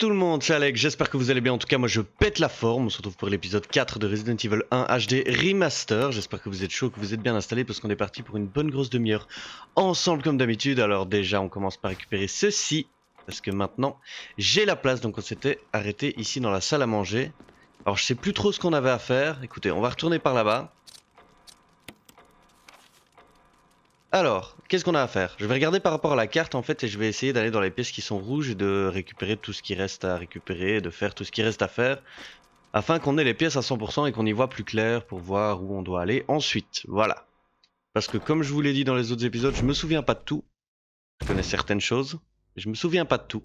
tout le monde, c'est Alex, j'espère que vous allez bien. En tout cas moi je pète la forme, on se retrouve pour l'épisode 4 de Resident Evil 1 HD Remaster. J'espère que vous êtes chaud, que vous êtes bien installés parce qu'on est parti pour une bonne grosse demi-heure ensemble comme d'habitude. Alors déjà on commence par récupérer ceci parce que maintenant j'ai la place. Donc on s'était arrêté ici dans la salle à manger. Alors je sais plus trop ce qu'on avait à faire, écoutez on va retourner par là-bas. Alors, qu'est-ce qu'on a à faire? Je vais regarder par rapport à la carte en fait et je vais essayer d'aller dans les pièces qui sont rouges et de récupérer tout ce qui reste à récupérer et de faire tout ce qui reste à faire afin qu'on ait les pièces à 100% et qu'on y voit plus clair pour voir où on doit aller ensuite, voilà. Parce que comme je vous l'ai dit dans les autres épisodes, je me souviens pas de tout. Je connais certaines choses, mais je me souviens pas de tout.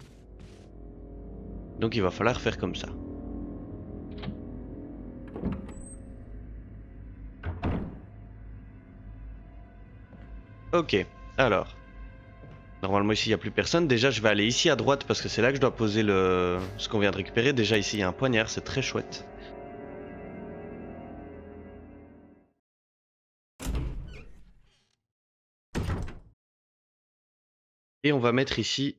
Donc il va falloir faire comme ça. Ok, alors, normalement ici il n'y a plus personne. Déjà je vais aller ici à droite parce que c'est là que je dois poser le ce qu'on vient de récupérer. Déjà ici il y a un poignard, c'est très chouette. Et on va mettre ici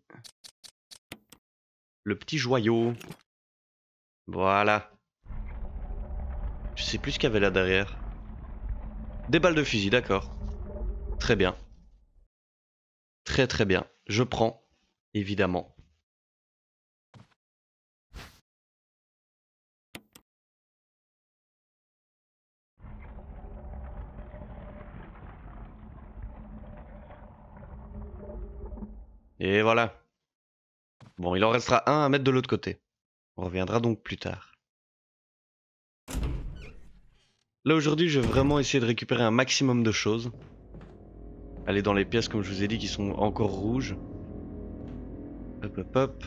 le petit joyau. Voilà. Je sais plus ce qu'il y avait là derrière. Des balles de fusil, d'accord. Très bien. Très très bien, je prends, évidemment. Et voilà. Bon, il en restera un à mettre de l'autre côté. On reviendra donc plus tard. Là aujourd'hui, je vais vraiment essayer de récupérer un maximum de choses. Aller dans les pièces comme je vous ai dit qui sont encore rouges. Hop hop hop.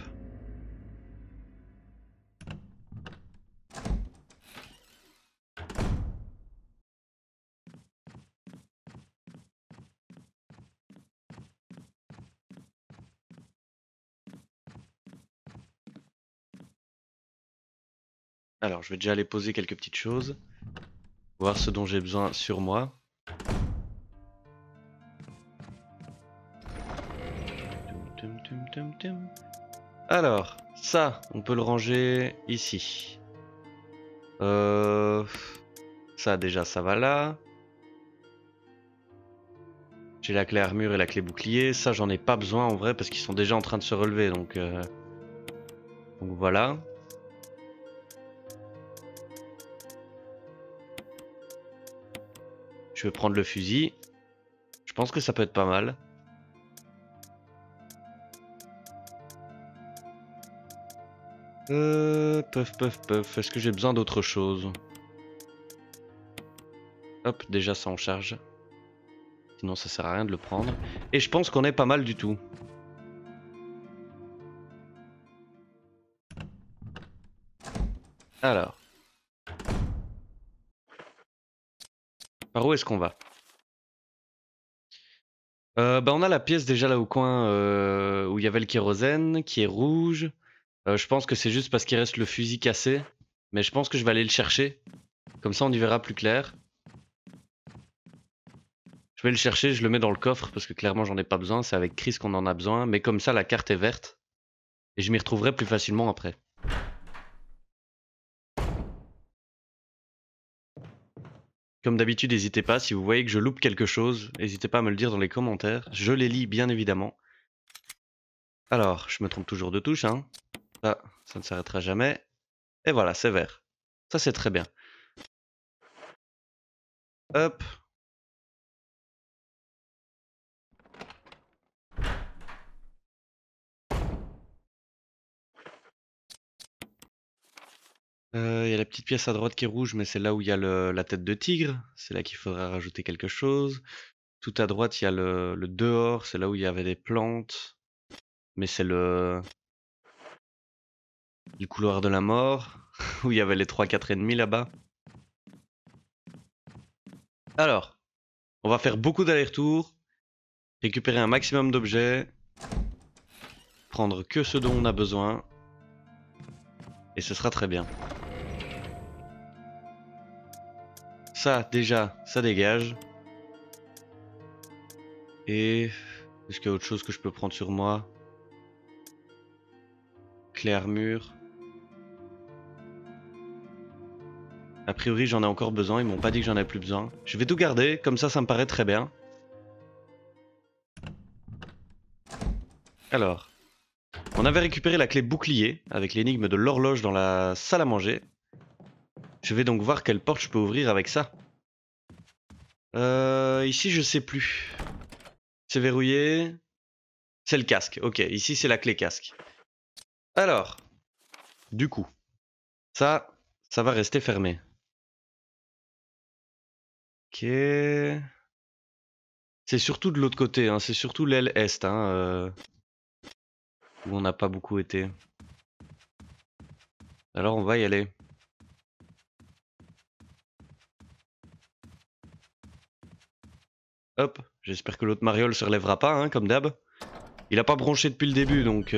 Alors je vais déjà aller poser quelques petites choses. Voir ce dont j'ai besoin sur moi. Alors, ça, on peut le ranger ici. Ça déjà, ça va là. J'ai la clé armure et la clé bouclier. Ça, j'en ai pas besoin en vrai parce qu'ils sont déjà en train de se relever. Donc voilà. Je vais prendre le fusil. Je pense que ça peut être pas mal. Est-ce que j'ai besoin d'autre chose? Hop, déjà ça en charge. Sinon ça sert à rien de le prendre. Et je pense qu'on est pas mal du tout. Alors. Par où est-ce qu'on va? Bah on a la pièce déjà là au coin où il y avait le kérosène qui est rouge. Je pense que c'est juste parce qu'il reste le fusil cassé. Mais je pense que je vais aller le chercher. Comme ça on y verra plus clair. Je vais le chercher, je le mets dans le coffre. Parce que clairement j'en ai pas besoin. C'est avec Chris qu'on en a besoin. Mais comme ça la carte est verte. Et je m'y retrouverai plus facilement après. Comme d'habitude n'hésitez pas. Si vous voyez que je loupe quelque chose, n'hésitez pas à me le dire dans les commentaires. Je les lis bien évidemment. Alors je me trompe toujours de touche hein. Ça ne s'arrêtera jamais. Et voilà, c'est vert. Ça, c'est très bien. Hop. Il y a la petite pièce à droite qui est rouge, mais c'est là où il y a la tête de tigre. C'est là qu'il faudra rajouter quelque chose. Tout à droite, il y a le dehors. C'est là où il y avait des plantes. Mais c'est le couloir de la mort, où il y avait les 3-4 ennemis là-bas. Alors, on va faire beaucoup d'allers-retours, récupérer un maximum d'objets, prendre que ce dont on a besoin, et ce sera très bien. Ça, déjà, ça dégage. Et est-ce qu'il y a autre chose que je peux prendre sur moi ? clé armure. A priori j'en ai encore besoin, ils m'ont pas dit que j'en ai plus besoin. Je vais tout garder, comme ça ça me paraît très bien. Alors, on avait récupéré la clé bouclier avec l'énigme de l'horloge dans la salle à manger. Je vais donc voir quelle porte je peux ouvrir avec ça. Ici je sais plus. C'est verrouillé. C'est le casque, ok, ici c'est la clé casque. Alors, du coup, ça va rester fermé. Ok. C'est surtout de l'autre côté, hein. C'est surtout l'aile est, hein, où on n'a pas beaucoup été. Alors on va y aller. Hop, j'espère que l'autre mariole se relèvera pas, hein, comme d'hab. Il a pas bronché depuis le début, donc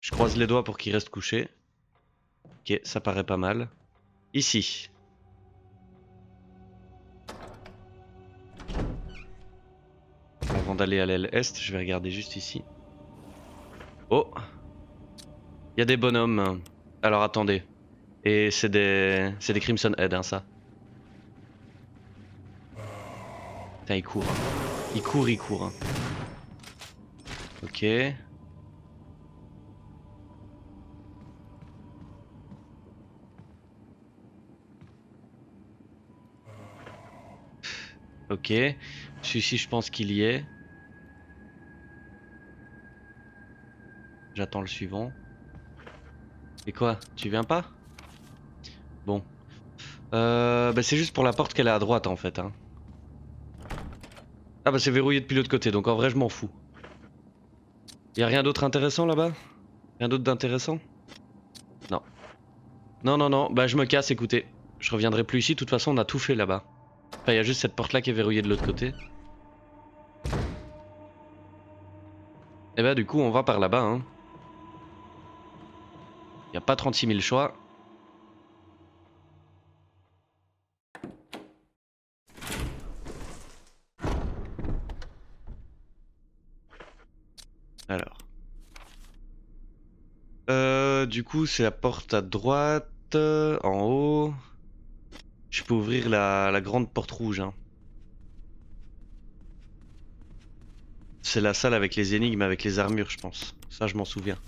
je croise les doigts pour qu'il reste couché. Ok, ça paraît pas mal. Ici. Avant d'aller à l'aile est, je vais regarder juste ici. Oh, il y a des bonhommes. Alors attendez. Et c'est des Crimson Head, hein, ça. Putain, il court. Il court, il court. Ok. Ok. Celui-ci, je pense qu'il y est. J'attends le suivant. Et quoi? Tu viens pas? Bon. Bah c'est juste pour la porte qu'elle est à droite, en fait. Hein. Ah bah c'est verrouillé depuis l'autre côté, donc en vrai, je m'en fous. Y'a rien d'autre intéressant là-bas? Rien d'autre d'intéressant? Non. Non, non, non, bah je me casse, écoutez. Je reviendrai plus ici, de toute façon on a tout fait là-bas. Enfin, y'a juste cette porte-là qui est verrouillée de l'autre côté. Et bah du coup, on va par là-bas, hein. Y'a pas 36 000 choix. Alors. Du coup, c'est la porte à droite, en haut. Je peux ouvrir la grande porte rouge. Hein. C'est la salle avec les énigmes, avec les armures, je pense. Ça, je m'en souviens.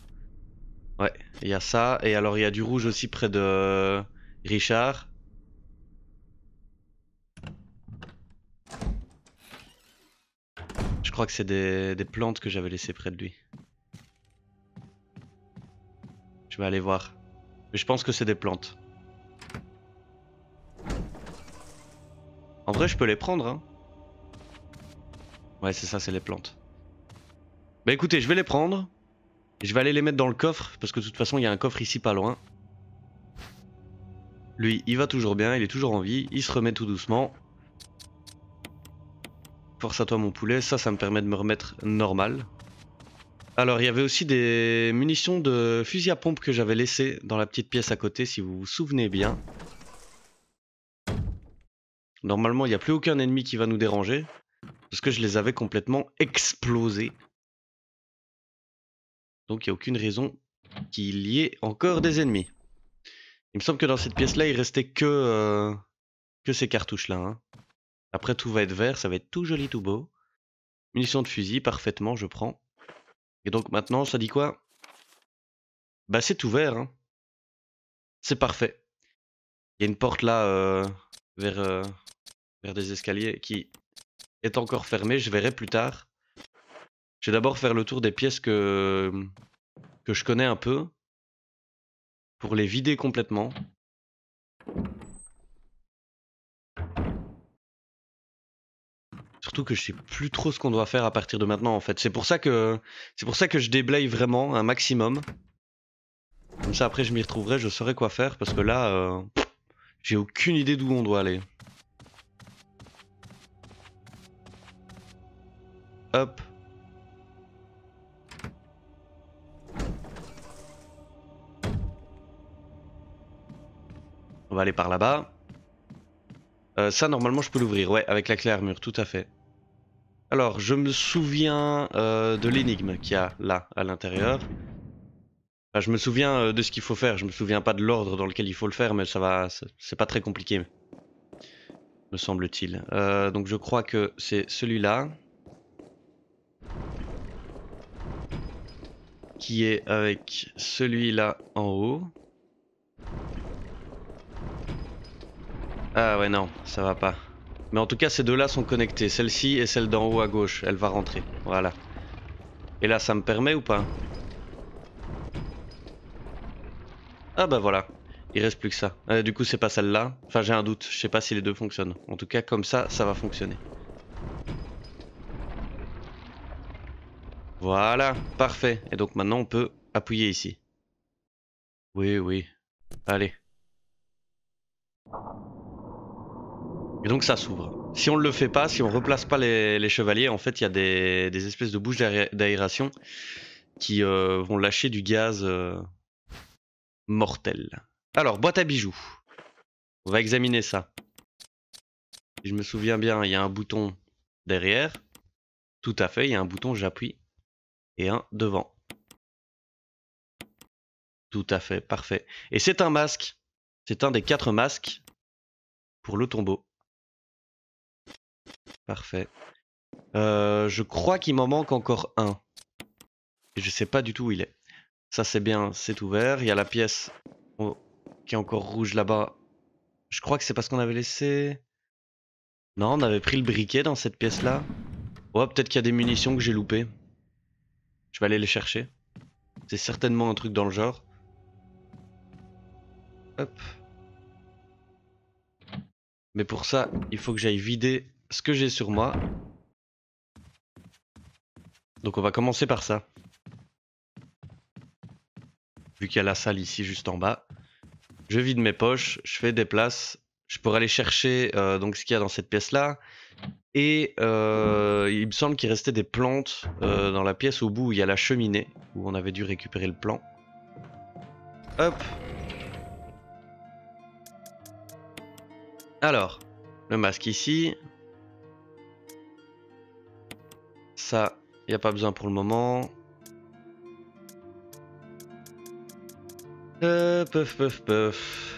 Ouais, il y a ça. Et alors, il y a du rouge aussi près de Richard. Je crois que c'est des plantes que j'avais laissées près de lui. Je vais aller voir. Mais je pense que c'est des plantes. En vrai, je peux les prendre. Hein. Ouais, c'est ça, c'est les plantes. Bah écoutez, je vais les prendre. Je vais aller les mettre dans le coffre. Parce que de toute façon, il y a un coffre ici pas loin. Lui, il va toujours bien. Il est toujours en vie. Il se remet tout doucement. Force à toi mon poulet, ça me permet de me remettre normal. Alors il y avait aussi des munitions de fusil à pompe que j'avais laissées dans la petite pièce à côté si vous vous souvenez bien. Normalement il n'y a plus aucun ennemi qui va nous déranger parce que je les avais complètement explosés. Donc il n'y a aucune raison qu'il y ait encore des ennemis. Il me semble que dans cette pièce là il restait que ces cartouches là. Hein. Après tout va être vert, ça va être tout joli, tout beau. Munitions de fusil, parfaitement, je prends. Et donc maintenant, ça dit quoi? Bah c'est tout vert, hein. C'est parfait. Il y a une porte là, vers des escaliers, qui est encore fermée, je verrai plus tard. Je vais d'abord faire le tour des pièces que je connais un peu, pour les vider complètement. Surtout que je sais plus trop ce qu'on doit faire à partir de maintenant en fait. C'est pour ça que je déblaye vraiment un maximum. Comme ça après je m'y retrouverai, je saurai quoi faire parce que là j'ai aucune idée d'où on doit aller. Hop. On va aller par là-bas. Ça normalement je peux l'ouvrir, ouais, avec la clé armure, tout à fait. Alors je me souviens de l'énigme qu'il y a là à l'intérieur. Enfin, je me souviens de ce qu'il faut faire, je me souviens pas de l'ordre dans lequel il faut le faire, mais ça va, c'est pas très compliqué, me semble-t-il. Donc je crois que c'est celui-là qui est avec celui-là en haut. Ah ouais non, ça va pas. Mais en tout cas ces deux-là sont connectés, celle-ci et celle d'en haut à gauche, elle va rentrer, voilà. Et là ça me permet ou pas? Ah bah voilà, il reste plus que ça. Du coup c'est pas celle-là, enfin j'ai un doute, je sais pas si les deux fonctionnent. En tout cas comme ça, ça va fonctionner. Voilà, parfait. Et donc maintenant on peut appuyer ici. Oui, oui, allez. Et donc ça s'ouvre. Si on ne le fait pas, si on ne replace pas les chevaliers, en fait il y a des espèces de bouches d'aération qui vont lâcher du gaz mortel. Alors, boîte à bijoux. On va examiner ça. Si je me souviens bien, il y a un bouton derrière. Tout à fait, il y a un bouton, j'appuie. Et un devant. Tout à fait, parfait. Et c'est un masque. C'est un des 4 masques pour le tombeau. Parfait. Je crois qu'il m'en manque encore un. Et je sais pas du tout où il est. Ça c'est bien, c'est ouvert. Il y a la pièce qui est encore rouge là-bas. Je crois que c'est parce qu'on avait laissé... Non, on avait pris le briquet dans cette pièce-là. Ouais, peut-être qu'il y a des munitions que j'ai loupées. Je vais aller les chercher. C'est certainement un truc dans le genre. Hop. Mais pour ça, il faut que j'aille vider... ce que j'ai sur moi. Donc on va commencer par ça. Vu qu'il y a la salle ici juste en bas. Je vide mes poches, je fais des places. Je pourrais aller chercher donc ce qu'il y a dans cette pièce là. Et il me semble qu'il restait des plantes dans la pièce au bout où il y a la cheminée. Où on avait dû récupérer le plan. Hop. Alors, le masque ici... Ça, il n'y a pas besoin pour le moment. Puff, puff, puff.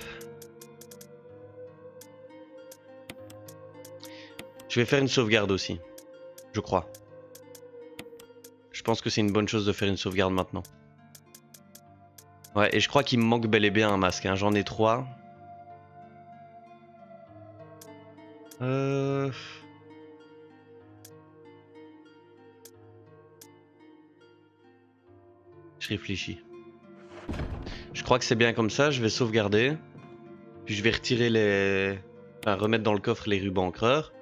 Je vais faire une sauvegarde aussi. Je crois. Je pense que c'est une bonne chose de faire une sauvegarde maintenant. Ouais, et je crois qu'il me manque bel et bien un masque. Hein. J'en ai 3. Je réfléchis. Je crois que c'est bien comme ça. Je vais sauvegarder. Puis je vais retirer les... Enfin, remettre dans le coffre les rubans encreurs.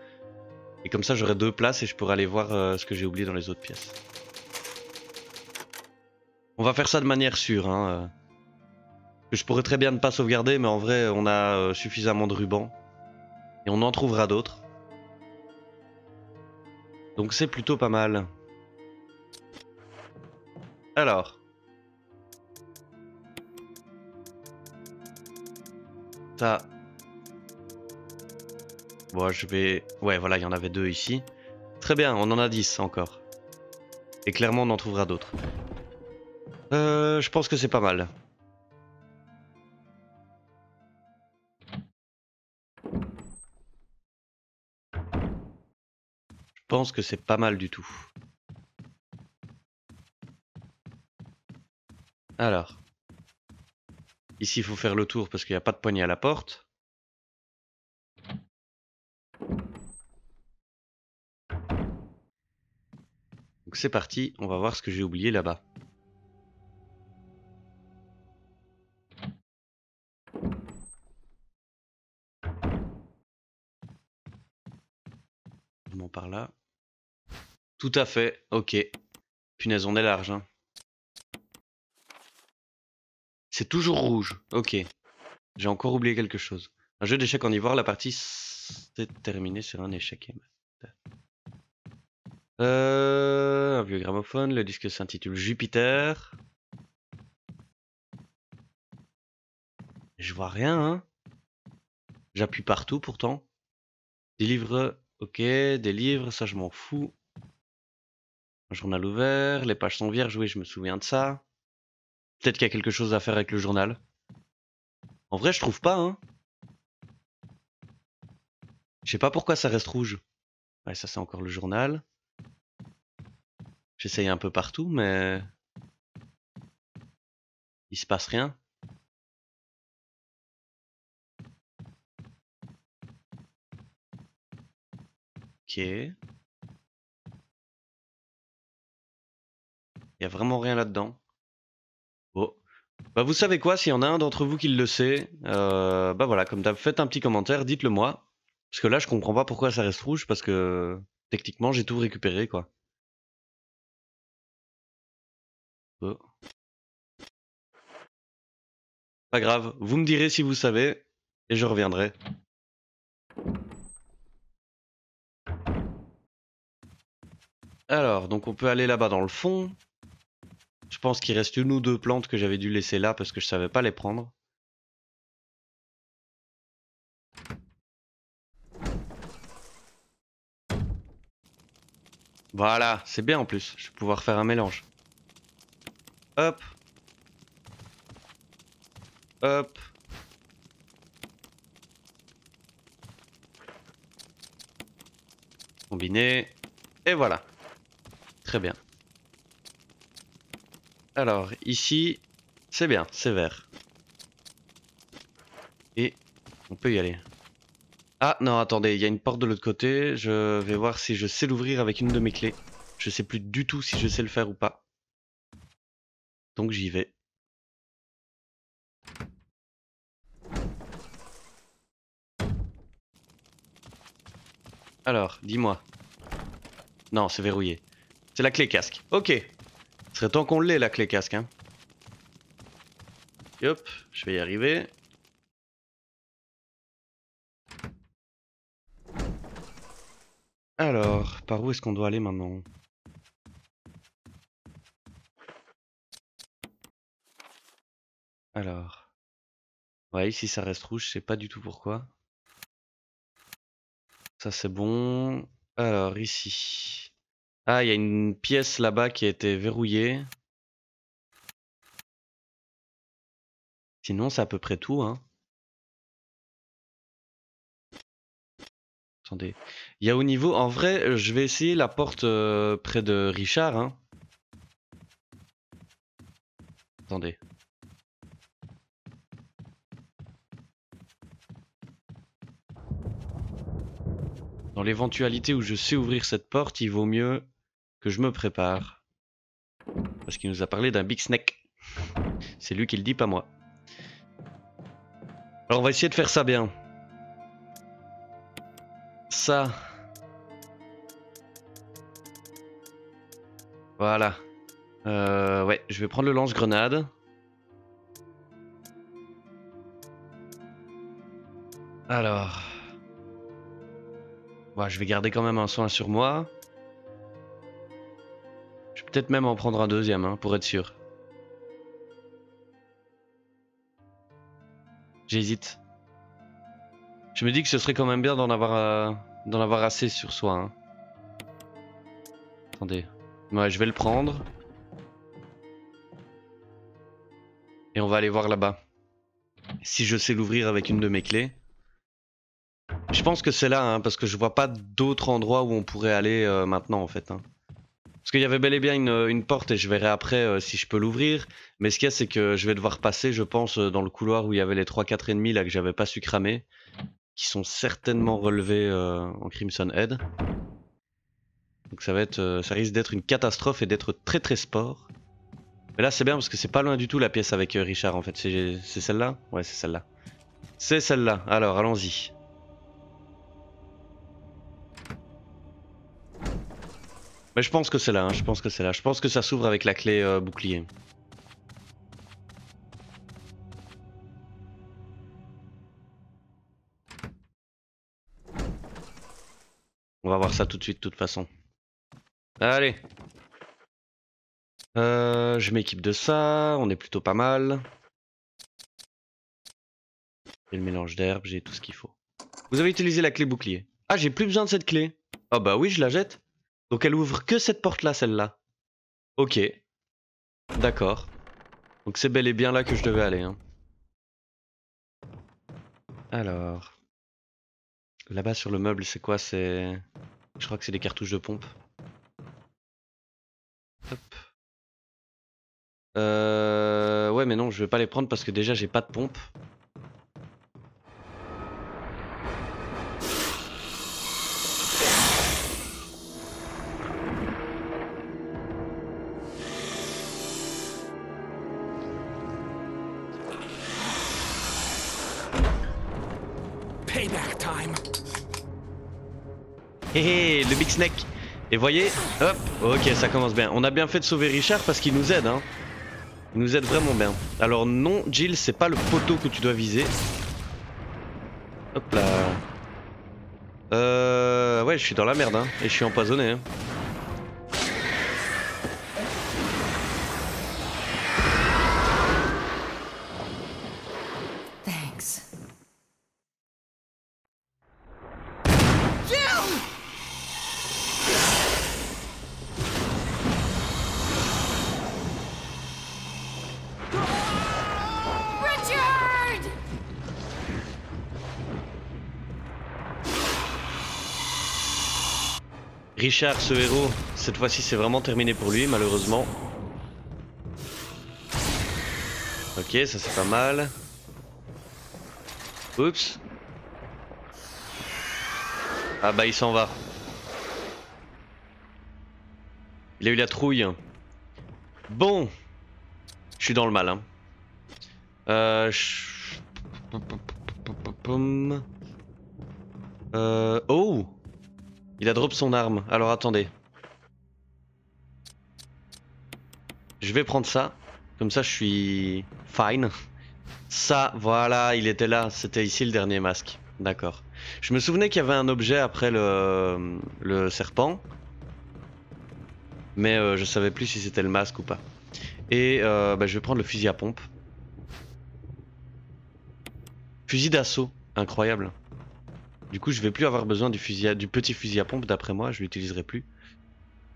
Et comme ça, j'aurai 2 places et je pourrai aller voir ce que j'ai oublié dans les autres pièces. On va faire ça de manière sûre. Hein. Je pourrais très bien ne pas sauvegarder, mais en vrai, on a suffisamment de rubans. Et on en trouvera d'autres. Donc c'est plutôt pas mal. Alors... Ça. Bon, je vais... Ouais, voilà, il y en avait 2 ici. Très bien, on en a 10 encore. Et clairement, on en trouvera d'autres. Je pense que c'est pas mal. Je pense que c'est pas mal du tout. Alors... Ici, il faut faire le tour parce qu'il n'y a pas de poignée à la porte. Donc c'est parti, on va voir ce que j'ai oublié là-bas. Comment par là? Tout à fait, ok. Punaise, on est large, hein. C'est toujours rouge, ok. J'ai encore oublié quelque chose. Un jeu d'échecs en ivoire, la partie s'est terminée sur un échec. Un vieux gramophone, le disque s'intitule Jupiter. Je vois rien, hein. J'appuie partout pourtant. Des livres, ok, des livres, ça je m'en fous. Un journal ouvert, les pages sont vierges, oui je me souviens de ça. Peut-être qu'il y a quelque chose à faire avec le journal. En vrai, je trouve pas, hein. Je sais pas pourquoi ça reste rouge. Ouais, ça c'est encore le journal. J'essaye un peu partout, mais... il se passe rien. Ok. Il n'y a vraiment rien là-dedans. Oh. Bah vous savez quoi, s'il y en a un d'entre vous qui le sait, bah voilà, comme d'hab, faites un petit commentaire, dites-le moi. Parce que là, je comprends pas pourquoi ça reste rouge, parce que techniquement, j'ai tout récupéré, quoi. Oh. Pas grave, vous me direz si vous savez, et je reviendrai. Alors, donc on peut aller là-bas dans le fond. Je pense qu'il reste une ou deux plantes que j'avais dû laisser là parce que je savais pas les prendre. Voilà, c'est bien en plus. Je vais pouvoir faire un mélange. Hop. Hop. Combiné. Et voilà. Très bien. Alors ici, c'est bien, c'est vert. Et on peut y aller. Ah non, attendez, il y a une porte de l'autre côté. Je vais voir si je sais l'ouvrir avec une de mes clés. Je sais plus du tout si je sais le faire ou pas. Donc j'y vais. Alors, dis-moi. Non, c'est verrouillé. C'est la clé casque. Ok. Ce serait temps qu'on l'ait la clé casque. Hein. Et hop, je vais y arriver. Alors, par où est-ce qu'on doit aller maintenant? Alors. Ouais, ici ça reste rouge, je sais pas du tout pourquoi. Ça c'est bon. Alors, ici... ah, il y a une pièce là-bas qui a été verrouillée. Sinon, c'est à peu près tout. Hein. Attendez. Il y a au niveau... en vrai, je vais essayer la porte près de Richard. Hein. Attendez. Dans l'éventualité où je sais ouvrir cette porte, il vaut mieux que je me prépare. Parce qu'il nous a parlé d'un big snack. C'est lui qui le dit, pas moi. Alors on va essayer de faire ça bien. Ça. Voilà. Ouais, je vais prendre le lance-grenade. Alors... ouais, je vais garder quand même un soin sur moi. Je vais peut-être même en prendre un deuxième, hein, pour être sûr. J'hésite. Je me dis que ce serait quand même bien d'en avoir assez sur soi. Hein. Attendez. Ouais, je vais le prendre. Et on va aller voir là-bas. Si je sais l'ouvrir avec une de mes clés. Je pense que c'est là, hein, parce que je vois pas d'autres endroits où on pourrait aller maintenant en fait. Hein. Parce qu'il y avait bel et bien une porte et je verrai après si je peux l'ouvrir. Mais ce qu'il y a, c'est que je vais devoir passer, je pense, dans le couloir où il y avait les 3-4 ennemis là que j'avais pas su cramer. Qui sont certainement relevés en Crimson Head. Donc ça va être, ça risque d'être une catastrophe et d'être très très sport. Mais là c'est bien parce que c'est pas loin du tout la pièce avec Richard en fait. C'est celle-là? Ouais, c'est celle-là. C'est celle-là, alors allons-y. Mais je pense que c'est là, hein, je pense que c'est là. Je pense que ça s'ouvre avec la clé bouclier. On va voir ça tout de suite, de toute façon. Allez. Je m'équipe de ça, on est plutôt pas mal. J'ai le mélange d'herbes, j'ai tout ce qu'il faut. Vous avez utilisé la clé bouclier. Ah, j'ai plus besoin de cette clé. Ah bah oui, je la jette. Donc elle ouvre que cette porte-là, celle-là. Ok. D'accord. Donc c'est bel et bien là que je devais aller. Hein. Alors... Là-bas sur le meuble, c'est quoi? C'est... Je crois que c'est des cartouches de pompe. Hop. Ouais mais non, je vais pas les prendre parce que déjà j'ai pas de pompe. Hé, le big snack. Et voyez, hop, ok, ça commence bien. On a bien fait de sauver Richard parce qu'il nous aide, hein. Il nous aide vraiment bien. Alors non, Jill, c'est pas le poteau que tu dois viser. Hop là. Ouais, je suis dans la merde, hein. Et je suis empoisonné, hein. Richard, ce héros, cette fois-ci c'est vraiment terminé pour lui, malheureusement. Ok, ça c'est pas mal. Oups. Ah bah il s'en va. Il a eu la trouille. Bon. Je suis dans le mal. Hein. Oh! Il a drop son arme, alors attendez. Je vais prendre ça, comme ça je suis fine. Ça, voilà, il était là, c'était ici le dernier masque. D'accord. Je me souvenais qu'il y avait un objet après le serpent. Mais je savais plus si c'était le masque ou pas. Et bah, je vais prendre le fusil à pompe. Fusil d'assaut, incroyable. Du coup, je vais plus avoir besoin du petit fusil à pompe, d'après moi, je l'utiliserai plus.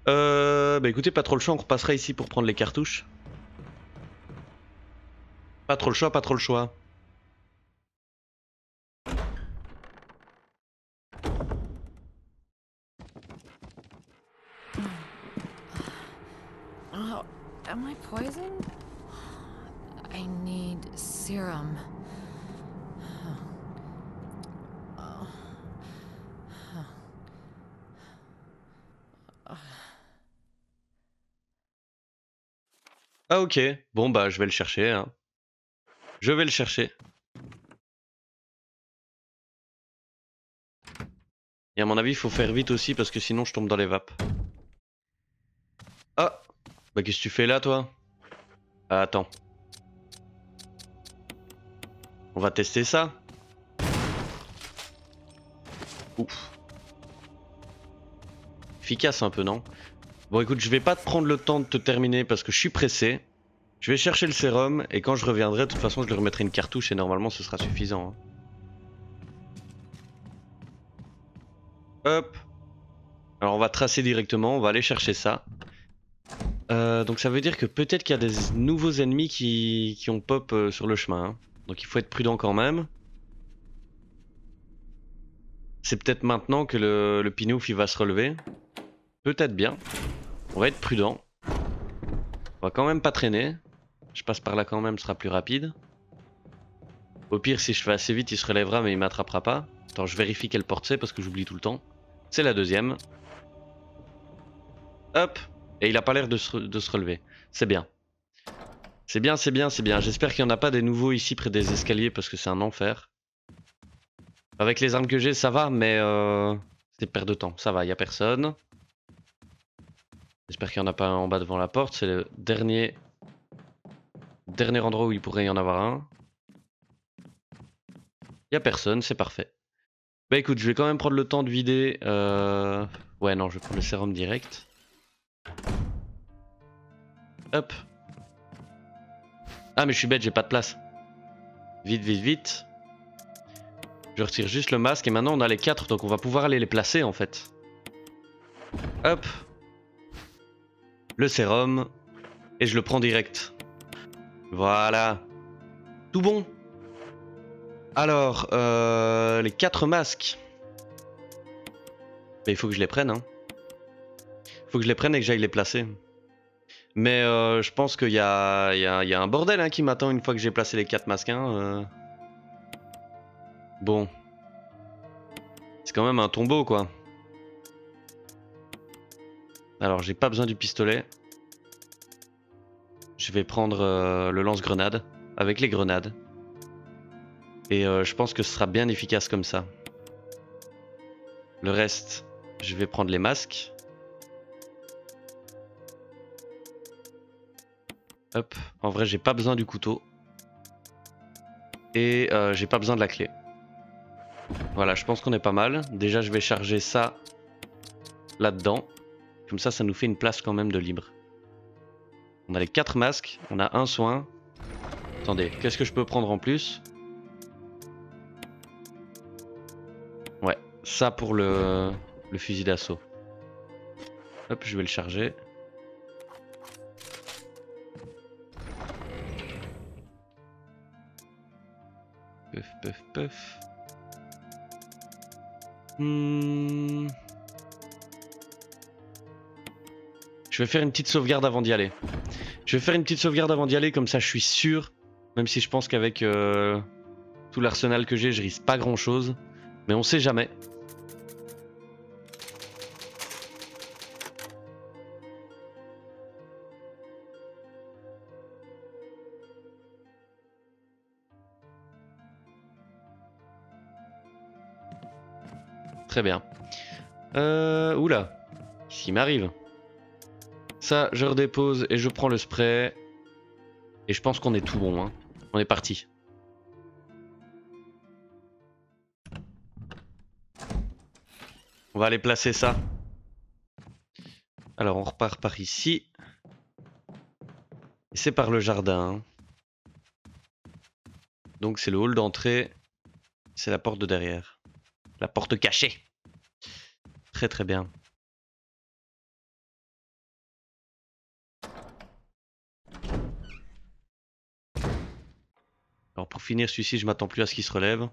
Bah écoutez, pas trop le choix, on repassera ici pour prendre les cartouches. Pas trop le choix, pas trop le choix. Oh, am I poisoned? I need serum. Ah ok, bon bah je vais le chercher, hein. Je vais le chercher. Et à mon avis il faut faire vite aussi parce que sinon je tombe dans les vapes. Ah, bah qu'est-ce que tu fais là toi? Ah, attends. On va tester ça. Ouf. Efficace un peu, non? Bon écoute, je vais pas te prendre le temps de te terminer parce que je suis pressé. Je vais chercher le sérum et quand je reviendrai, de toute façon je lui remettrai une cartouche et normalement ce sera suffisant. Hein. Hop. Alors on va tracer directement, on va aller chercher ça. Donc ça veut dire que peut-être qu'il y a des nouveaux ennemis qui ont pop sur le chemin. Hein. Donc il faut être prudent quand même. C'est peut-être maintenant que le pinouf il va se relever. Peut-être bien. On va être prudent. On va quand même pas traîner. Je passe par là quand même, ce sera plus rapide. Au pire, si je fais assez vite, il se relèvera mais il m'attrapera pas. Attends, je vérifie quelle porte c'est parce que j'oublie tout le temps. C'est la deuxième. Hop. Et il a pas l'air de se relever. C'est bien. C'est bien, c'est bien, c'est bien. J'espère qu'il n'y en a pas des nouveaux ici près des escaliers parce que c'est un enfer. Avec les armes que j'ai, ça va, mais c'est perte de temps. Ça va, il n'y a personne. J'espère qu'il n'y en a pas un en bas devant la porte. C'est le dernier endroit où il pourrait y en avoir un. Il n'y a personne, c'est parfait. Bah écoute, je vais quand même prendre le temps de vider. Ouais, non, je vais prendre le sérum direct. Hop. Ah, mais je suis bête, j'ai pas de place. Vite, vite, vite. Je retire juste le masque et maintenant on a les 4, donc on va pouvoir aller les placer en fait. Hop. Le sérum. Et je le prends direct. Voilà. Tout bon. Alors, les 4 masques. Mais il faut que je les prenne, hein. Il faut que je les prenne et que j'aille les placer. Mais je pense qu'il y a un bordel hein, qui m'attend une fois que j'ai placé les 4 masques. Hein, Bon. C'est quand même un tombeau, quoi. Alors, j'ai pas besoin du pistolet. Je vais prendre le lance-grenade avec les grenades. Et je pense que ce sera bien efficace comme ça. Le reste, je vais prendre les masques. Hop. En vrai, j'ai pas besoin du couteau. Et j'ai pas besoin de la clé. Voilà, je pense qu'on est pas mal. Déjà, je vais charger ça là-dedans. Comme ça, ça nous fait une place quand même de libre. On a les 4 masques. On a un soin. Attendez, qu'est-ce que je peux prendre en plus? Ouais, ça pour le fusil d'assaut. Hop, je vais le charger. Puff, puff, puff. Je vais faire une petite sauvegarde avant d'y aller. Comme ça je suis sûr. Même si je pense qu'avec tout l'arsenal que j'ai, je risque pas grand chose. Mais on sait jamais. Très bien. Oula, qu'est-ce qui m'arrive? Ça, je redépose et je prends le spray. Et je pense qu'on est tout bon. Hein. On est parti. On va aller placer ça. Alors, on repart par ici. Et c'est par le jardin. Hein. Donc, c'est le hall d'entrée. C'est la porte de derrière. La porte cachée. Très très bien. Alors pour finir celui-ci, je m'attends plus à ce qu'il se relève. À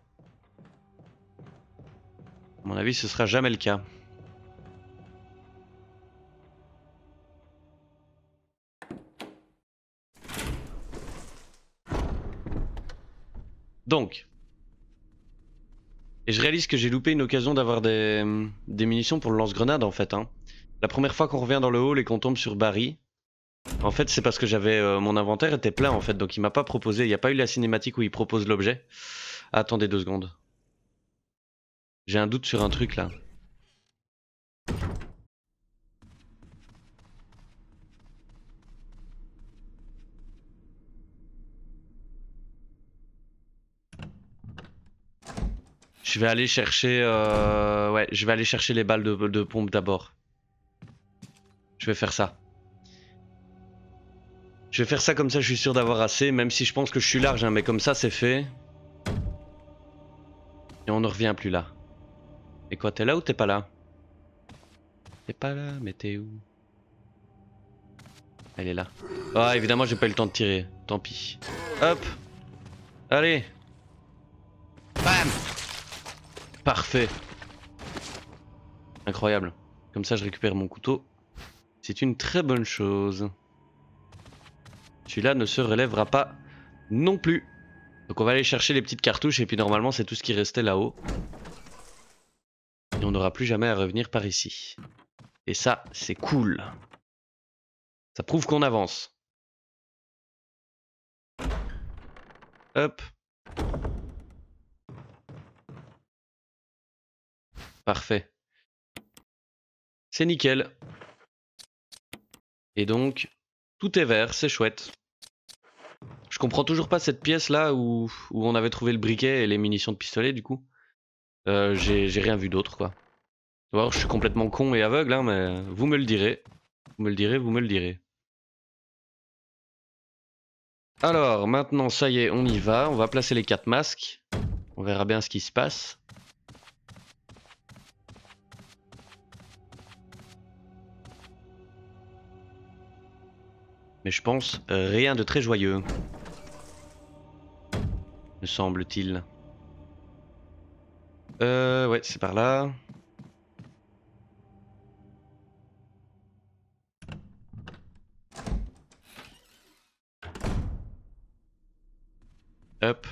mon avis, ce sera jamais le cas. Donc. Et je réalise que j'ai loupé une occasion d'avoir des munitions pour le lance-grenade en fait. Hein. La première fois qu'on revient dans le hall et qu'on tombe sur Barry, en fait c'est parce que j'avais mon inventaire était plein en fait. Donc il m'a pas proposé, il n'y a pas eu la cinématique où il propose l'objet. Attendez 2 secondes. J'ai un doute sur un truc là. Je vais aller chercher, ouais, je vais aller chercher les balles de pompe d'abord. Je vais faire ça. Je vais faire ça comme ça, je suis sûr d'avoir assez, même si je pense que je suis large, hein, mais comme ça c'est fait. Et on ne revient plus là. Et quoi, t'es là ou t'es pas là? T'es pas là, mais t'es où? Elle est là. Ah, évidemment j'ai pas eu le temps de tirer, tant pis. Hop. Allez. Bam. Parfait. Incroyable. Comme ça je récupère mon couteau. C'est une très bonne chose. Celui-là ne se relèvera pas non plus. Donc on va aller chercher les petites cartouches et puis normalement c'est tout ce qui restait là-haut. Et on n'aura plus jamais à revenir par ici. Et ça c'est cool. Ça prouve qu'on avance. Hop. Parfait. C'est nickel. Et donc, tout est vert, c'est chouette. Je comprends toujours pas cette pièce là où on avait trouvé le briquet et les munitions de pistolet du coup. J'ai rien vu d'autre quoi. Alors, je suis complètement con et aveugle, hein, mais vous me le direz. Alors, maintenant ça y est, on y va. On va placer les 4 masques. On verra bien ce qui se passe. Mais je pense rien de très joyeux. me semble-t-il. Ouais, c'est par là. Hop.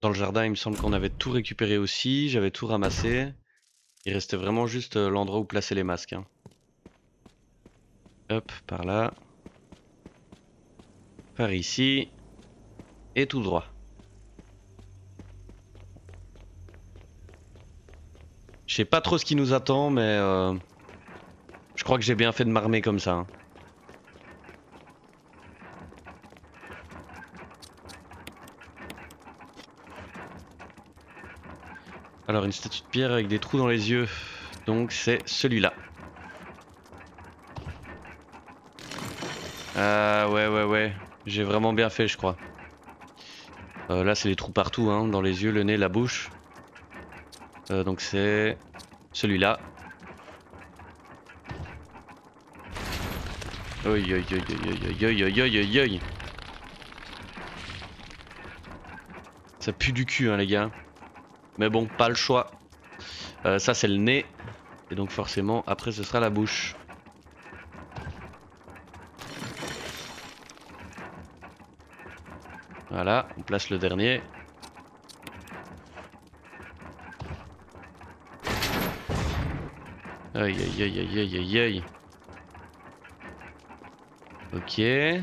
Dans le jardin, il me semble qu'on avait tout récupéré aussi, j'avais tout ramassé. Il restait vraiment juste l'endroit où placer les masques. Hein. Hop, par là. Par ici. Et tout droit. Je sais pas trop ce qui nous attend, mais... je crois que j'ai bien fait de m'armer comme ça. Hein. Alors une statue de pierre avec des trous dans les yeux. Donc c'est celui-là. Ah ouais. J'ai vraiment bien fait je crois. Là c'est les trous partout, hein, dans les yeux, le nez, la bouche. Donc c'est celui-là. Oi. Ça pue du cul hein les gars. Mais bon, pas le choix. Ça c'est le nez. Et donc forcément après ce sera la bouche. Voilà, on place le dernier. Aïe. Ok, je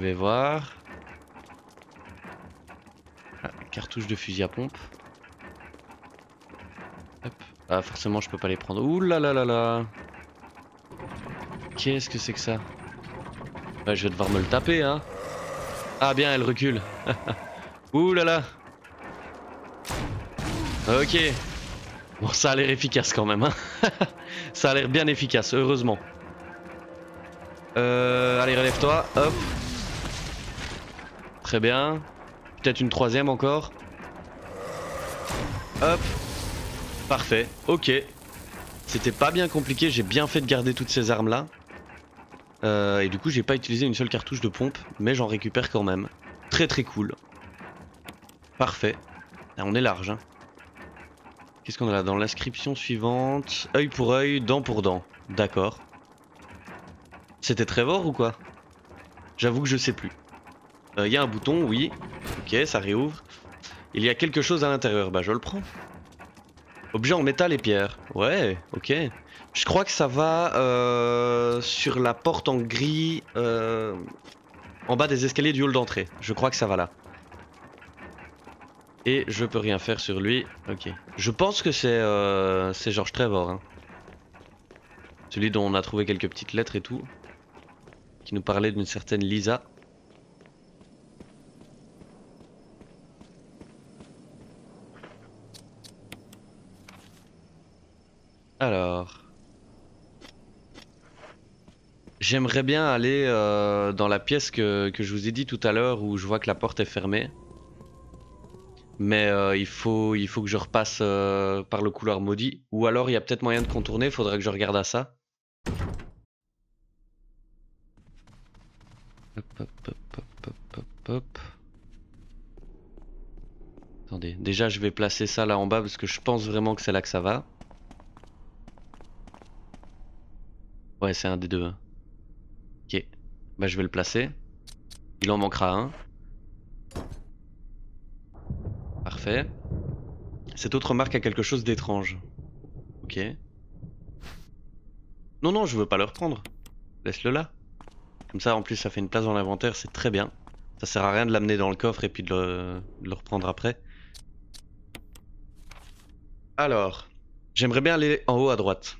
vais voir. Ah, cartouche de fusil à pompe. Hop. Ah forcément je peux pas les prendre. Ouh là là là là. Qu'est-ce que c'est que ça? Bah je vais devoir me le taper hein. Ah bien elle recule. Ouh là là. Ok. Bon ça a l'air efficace quand même hein. Ça a l'air bien efficace, heureusement. Allez relève-toi, hop. Très bien. Peut-être une troisième encore. Hop. Parfait, ok. C'était pas bien compliqué, j'ai bien fait de garder toutes ces armes là. Et du coup j'ai pas utilisé une seule cartouche de pompe, mais j'en récupère quand même. Très cool. Parfait. Là, on est large hein. Qu'est-ce qu'on a là dans l'inscription suivante? Œil pour œil, dent pour dent. D'accord. C'était Trevor ou quoi? J'avoue que je sais plus. Il y a un bouton, oui. Ok, ça réouvre. Il y a quelque chose à l'intérieur. Bah, je le prends. Objet en métal et pierre. Ouais, ok. Je crois que ça va sur la porte en gris en bas des escaliers du hall d'entrée. Je crois que ça va là. Et je peux rien faire sur lui. Ok. Je pense que c'est George Trevor. Hein. Celui dont on a trouvé quelques petites lettres et tout. Qui nous parlait d'une certaine Lisa. Alors. J'aimerais bien aller dans la pièce que je vous ai dit tout à l'heure où je vois que la porte est fermée. Mais il faut que je repasse par le couloir maudit. Ou alors il y a peut-être moyen de contourner, il faudrait que je regarde à ça. Hop. Attendez, déjà je vais placer ça là en bas parce que je pense vraiment que c'est là que ça va. Ouais, c'est un des deux. Ok, bah je vais le placer. Il en manquera un. Parfait. Cette autre marque a quelque chose d'étrange. Ok. Non, je veux pas le reprendre. Laisse-le là. Comme ça, en plus, ça fait une place dans l'inventaire, c'est très bien. Ça sert à rien de l'amener dans le coffre et puis de le reprendre après. Alors, j'aimerais bien aller en haut à droite.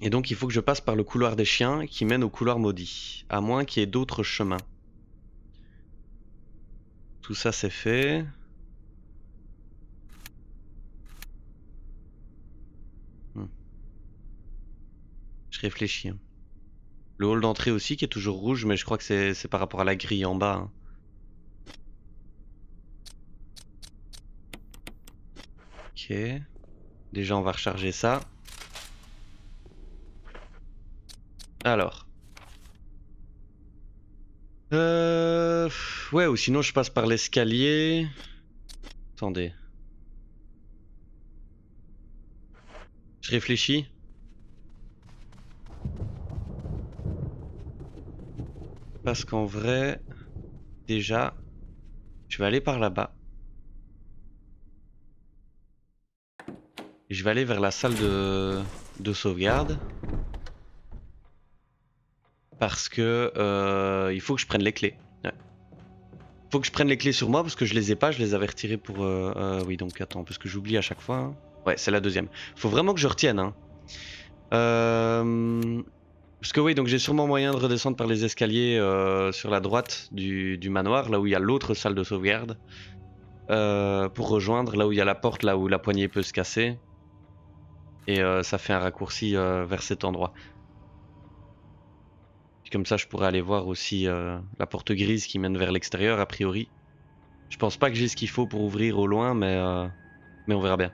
Et donc, il faut que je passe par le couloir des chiens qui mène au couloir maudit. À moins qu'il y ait d'autres chemins. Tout ça, c'est fait. Je réfléchis. Le hall d'entrée aussi qui est toujours rouge, mais je crois que c'est par rapport à la grille en bas. Hein. Ok. Déjà, on va recharger ça. Alors. Ouais, ou sinon je passe par l'escalier. Attendez. Je réfléchis. Parce qu'en vrai, déjà, je vais aller par là-bas. Je vais aller vers la salle de sauvegarde. Parce que il faut que je prenne les clés. Ouais. Faut que je prenne les clés sur moi parce que je les ai pas, je les avais retirées pour... oui, donc attends, parce que j'oublie à chaque fois. Hein. Ouais, c'est la deuxième. Faut vraiment que je retienne. Hein. Parce que oui, donc j'ai sûrement moyen de redescendre par les escaliers sur la droite du manoir, là où il y a l'autre salle de sauvegarde, pour rejoindre là où il y a la porte, là où la poignée peut se casser. Et ça fait un raccourci vers cet endroit. Puis comme ça, je pourrais aller voir aussi la porte grise qui mène vers l'extérieur, a priori. Je pense pas que j'ai ce qu'il faut pour ouvrir au loin, mais on verra bien.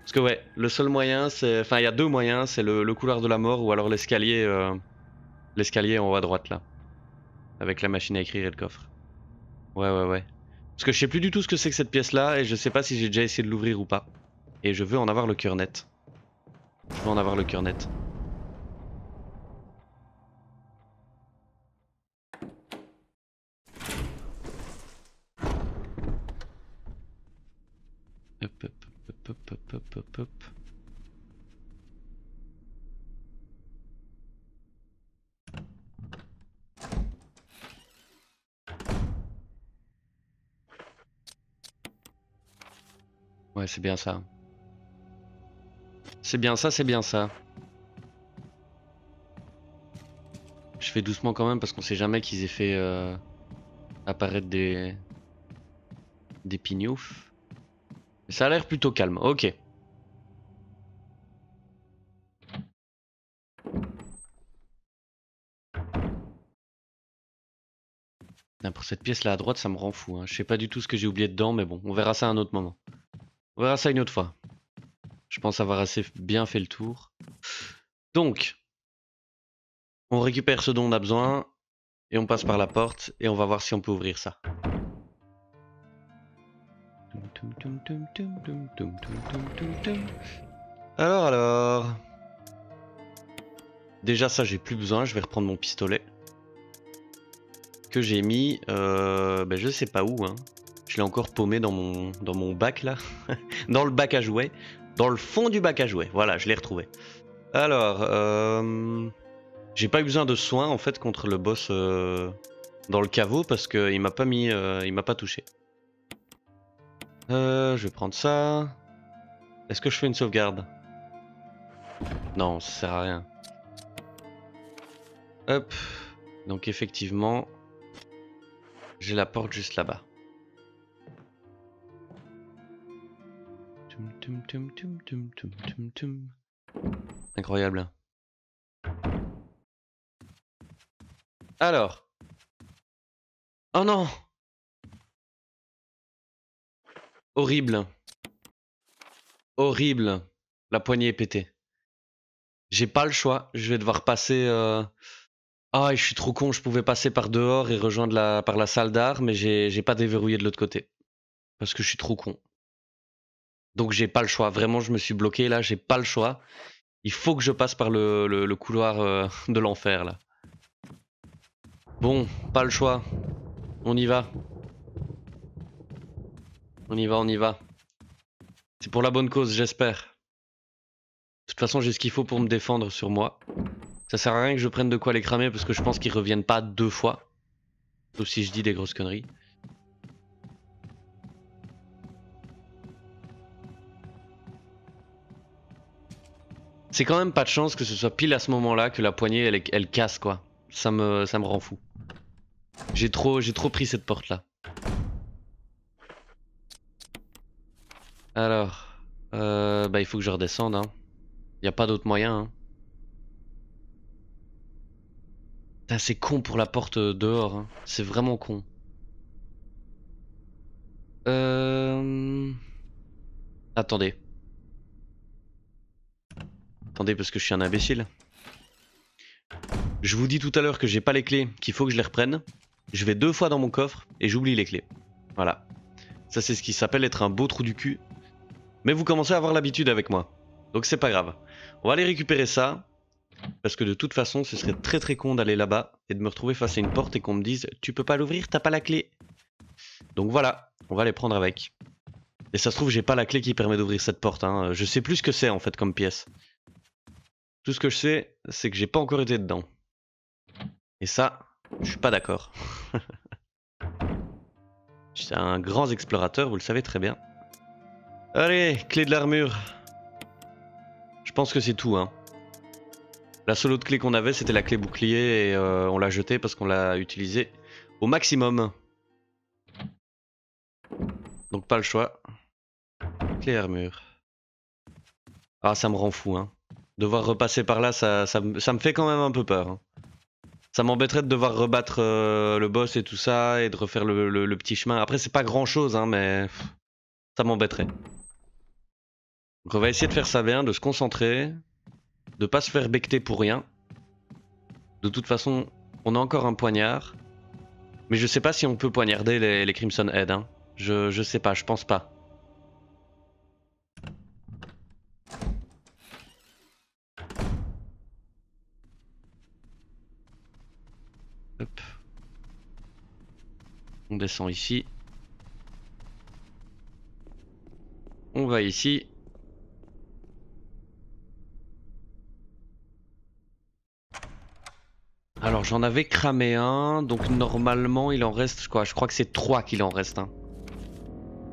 Parce que ouais, le seul moyen, c'est... Enfin, il y a deux moyens, c'est le couloir de la mort ou alors l'escalier en haut à droite, là. Avec la machine à écrire et le coffre. Ouais. Parce que je sais plus du tout ce que c'est que cette pièce-là et je sais pas si j'ai déjà essayé de l'ouvrir ou pas. Et je veux en avoir le cœur net. Je veux en avoir le cœur net. Hop. Ouais, c'est bien ça. C'est bien ça. Je fais doucement quand même parce qu'on sait jamais qu'ils aient fait apparaître des pignoufs. Mais ça a l'air plutôt calme. Ok. Pour cette pièce là à droite, ça me rend fou. Hein. Je sais pas du tout ce que j'ai oublié dedans, mais bon, on verra ça à un autre moment. On verra ça une autre fois. Je pense avoir assez bien fait le tour. Donc, on récupère ce dont on a besoin et on passe par la porte et on va voir si on peut ouvrir ça. Alors. Déjà ça, j'ai plus besoin. Je vais reprendre mon pistolet. Que j'ai mis, ben je sais pas où, hein. Je l'ai encore paumé dans mon bac là, dans le bac à jouets, dans le fond du bac à jouets, voilà, je l'ai retrouvé. Alors, j'ai pas eu besoin de soins en fait contre le boss dans le caveau parce qu'il m'a pas mis, il m'a pas touché. Je vais prendre ça. Est-ce que je fais une sauvegarde? Non, ça sert à rien. Hop, donc effectivement... J'ai la porte juste là-bas. Incroyable. Alors. Oh non. Horrible. La poignée est pétée. J'ai pas le choix. Je vais devoir passer... Ah, je suis trop con, je pouvais passer par dehors et rejoindre par la salle d'art, mais j'ai pas déverrouillé de l'autre côté. Parce que je suis trop con. Donc j'ai pas le choix, vraiment je me suis bloqué là, j'ai pas le choix. Il faut que je passe par le couloir de l'enfer là. Bon, pas le choix. On y va. C'est pour la bonne cause, j'espère. De toute façon j'ai ce qu'il faut pour me défendre sur moi. Ça sert à rien que je prenne de quoi les cramer parce que je pense qu'ils reviennent pas deux fois. Sauf si je dis des grosses conneries. C'est quand même pas de chance que ce soit pile à ce moment-là que la poignée elle casse quoi. Ça me rend fou. J'ai trop pris cette porte là. Alors, bah il faut que je redescende. Hein. Y a pas d'autre moyen. Hein. C'est con pour la porte dehors, hein. C'est vraiment con. Attendez parce que je suis un imbécile. Je vous dis tout à l'heure que j'ai pas les clés, qu'il faut que je les reprenne. Je vais 2 fois dans mon coffre et j'oublie les clés. Voilà. Ça c'est ce qui s'appelle être un beau trou du cul. Mais vous commencez à avoir l'habitude avec moi. Donc c'est pas grave. On va aller récupérer ça. Parce que de toute façon ce serait très très con d'aller là-bas et de me retrouver face à une porte et qu'on me dise tu peux pas l'ouvrir, t'as pas la clé. Donc voilà, on va les prendre avec. Et ça se trouve j'ai pas la clé qui permet d'ouvrir cette porte, hein. Je sais plus ce que c'est en fait comme pièce. Tout ce que je sais c'est que j'ai pas encore été dedans. Et ça, je suis pas d'accord. J'étais un grand explorateur, vous le savez très bien. Allez, clé de l'armure. Je pense que c'est tout, hein. La seule autre clé qu'on avait, c'était la clé bouclier et on l'a jetée parce qu'on l'a utilisée au maximum. Donc pas le choix. Clé armure. Ah, ça me rend fou, hein. Devoir repasser par là, ça me fait quand même un peu peur, hein. Ça m'embêterait de devoir rebattre le boss et tout ça, et de refaire le petit chemin. Après, c'est pas grand chose, hein, mais ça m'embêterait. Donc on va essayer de faire ça bien, de se concentrer, de pas se faire becquer pour rien. De toute façon, on a encore un poignard. Mais je sais pas si on peut poignarder les Crimson Head, hein. Je sais pas, je pense pas. Hop. On descend ici. On va ici. Alors j'en avais cramé un, donc normalement il en reste quoi, je crois que c'est 3 qu'il en reste, hein.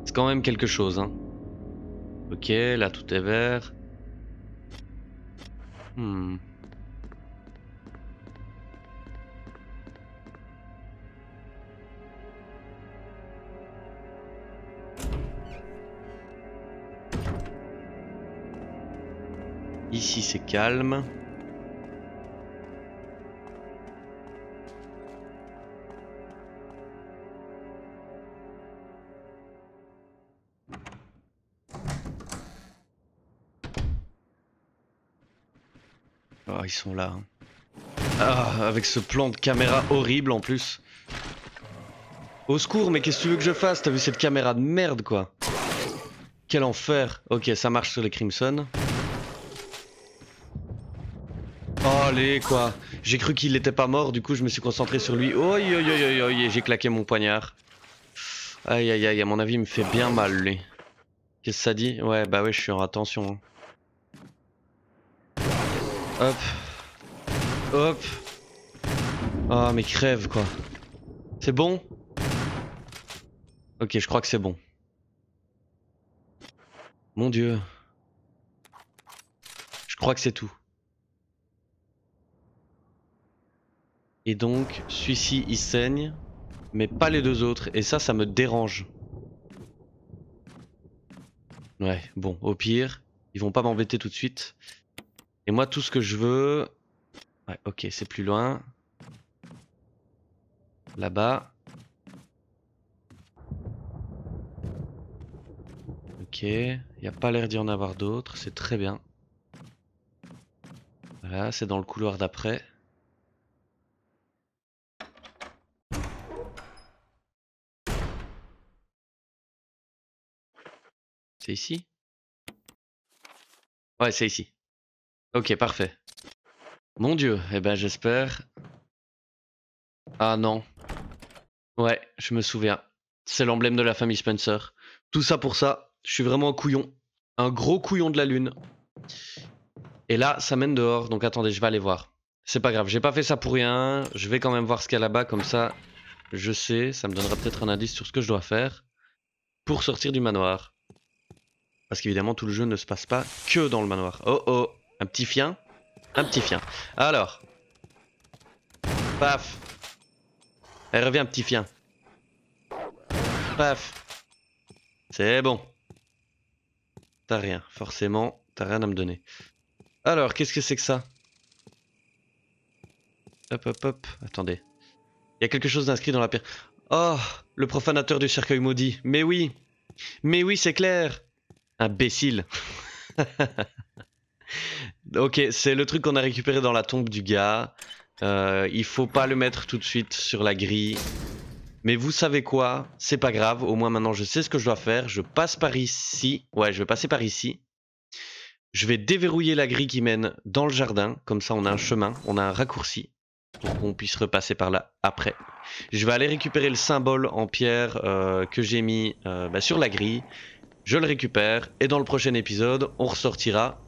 C'est quand même quelque chose, hein. Ok, là tout est vert. Ici c'est calme. Oh, ils sont là. Ah, avec ce plan de caméra horrible en plus. Au secours, mais qu'est-ce que tu veux que je fasse? T'as vu cette caméra de merde quoi? Quel enfer. Ok, ça marche sur les Crimson. Oh, allez quoi. J'ai cru qu'il n'était pas mort, du coup je me suis concentré sur lui. Oi, oi, oi, oi, et j'ai claqué mon poignard. Aïe, aïe, aïe, à mon avis il me fait bien mal lui. Qu'est-ce que ça dit? Ouais, bah ouais, je suis en attention, hein. Hop. Hop. Ah, mais crève quoi. C'est bon? Ok, je crois que c'est bon. Mon dieu. Je crois que c'est tout. Et donc, celui-ci il saigne, mais pas les deux autres. Et ça, ça me dérange. Ouais, bon, au pire, ils vont pas m'embêter tout de suite. Et moi tout ce que je veux... Ouais, ok, c'est plus loin. Là-bas. Ok, il n'y a pas l'air d'y en avoir d'autres, c'est très bien. Voilà, c'est dans le couloir d'après. C'est ici? Ouais, c'est ici. Ok, parfait. Mon dieu, eh ben j'espère... Ah non. Ouais, je me souviens. C'est l'emblème de la famille Spencer. Tout ça pour ça, je suis vraiment un couillon. Un gros couillon de la lune. Et là, ça mène dehors, donc attendez, je vais aller voir. C'est pas grave, j'ai pas fait ça pour rien. Je vais quand même voir ce qu'il y a là-bas, comme ça, je sais. Ça me donnera peut-être un indice sur ce que je dois faire pour sortir du manoir. Parce qu'évidemment, tout le jeu ne se passe pas que dans le manoir. Oh oh! Un petit fien. Un petit fien. Alors. Paf. Elle revient, petit fien. Paf. C'est bon. T'as rien. Forcément, t'as rien à me donner. Alors, qu'est-ce que c'est que ça? Hop, hop, hop. Attendez. Il y a quelque chose d'inscrit dans la pierre. Oh, le profanateur du cercueil maudit. Mais oui. Mais oui, c'est clair. Imbécile. Ok, c'est le truc qu'on a récupéré dans la tombe du gars. Il faut pas le mettre tout de suite sur la grille. Mais vous savez quoi? C'est pas grave, au moins maintenant je sais ce que je dois faire. Je passe par ici. Ouais, je vais passer par ici. Je vais déverrouiller la grille qui mène dans le jardin. Comme ça on a un chemin, on a un raccourci. Pour qu'on puisse repasser par là après. Je vais aller récupérer le symbole en pierre que j'ai mis sur la grille. Je le récupère et dans le prochain épisode, on ressortira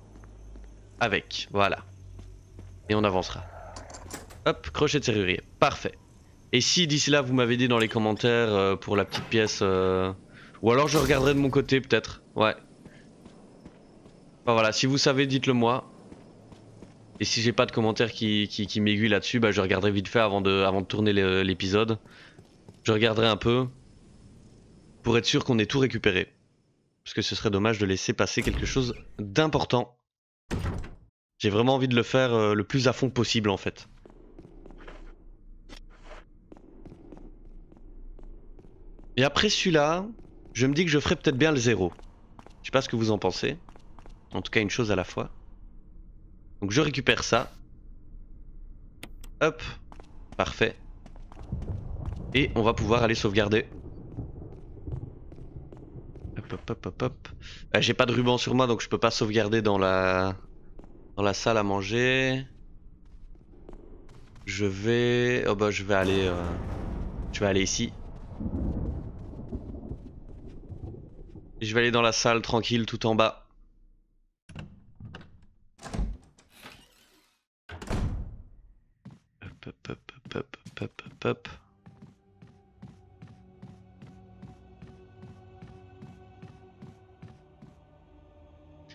avec. Voilà. Et on avancera. Hop, crochet de serrurier. Parfait. Et si d'ici là vous m'avez dit dans les commentaires pour la petite pièce... Ou alors je regarderai de mon côté peut-être. Ouais. Enfin voilà, si vous savez dites-le moi. Et si j'ai pas de commentaires qui m'aiguillent là-dessus, bah je regarderai vite fait avant de tourner l'épisode. Je regarderai un peu pour être sûr qu'on ait tout récupéré. Parce que ce serait dommage de laisser passer quelque chose d'important. J'ai vraiment envie de le faire le plus à fond possible en fait. Et après celui-là, je me dis que je ferai peut-être bien le 0. Je sais pas ce que vous en pensez. En tout cas une chose à la fois. Donc je récupère ça. Hop. Parfait. Et on va pouvoir aller sauvegarder. Hop hop hop hop hop. J'ai pas de ruban sur moi donc je peux pas sauvegarder dans la salle à manger. Je vais... Oh bah je vais aller ici. Et je vais aller dans la salle tranquille tout en bas. Hop.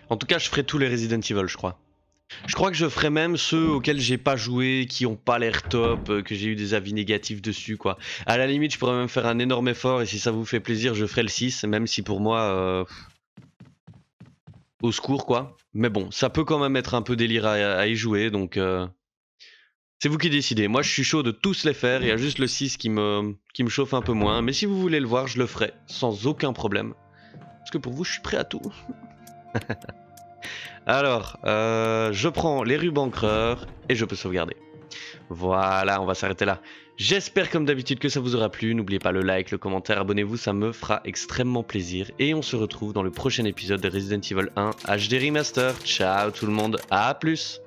En tout cas, je ferai tous les Resident Evil, je crois. Je crois que je ferai même ceux auxquels j'ai pas joué, qui ont pas l'air top, que j'ai eu des avis négatifs dessus, quoi. À la limite, je pourrais même faire un énorme effort, et si ça vous fait plaisir, je ferai le 6, même si pour moi... Au secours, quoi. Mais bon, ça peut quand même être un peu délire à y jouer, donc... C'est vous qui décidez, moi je suis chaud de tous les faire, il y a juste le 6 qui me chauffe un peu moins, mais si vous voulez le voir, je le ferai, sans aucun problème. Parce que pour vous, je suis prêt à tout. Alors, je prends les rubans creurs et je peux sauvegarder. Voilà, on va s'arrêter là. J'espère comme d'habitude que ça vous aura plu, n'oubliez pas le like, le commentaire, abonnez-vous, ça me fera extrêmement plaisir. Et on se retrouve dans le prochain épisode de Resident Evil 1 HD Remaster. Ciao tout le monde, à plus!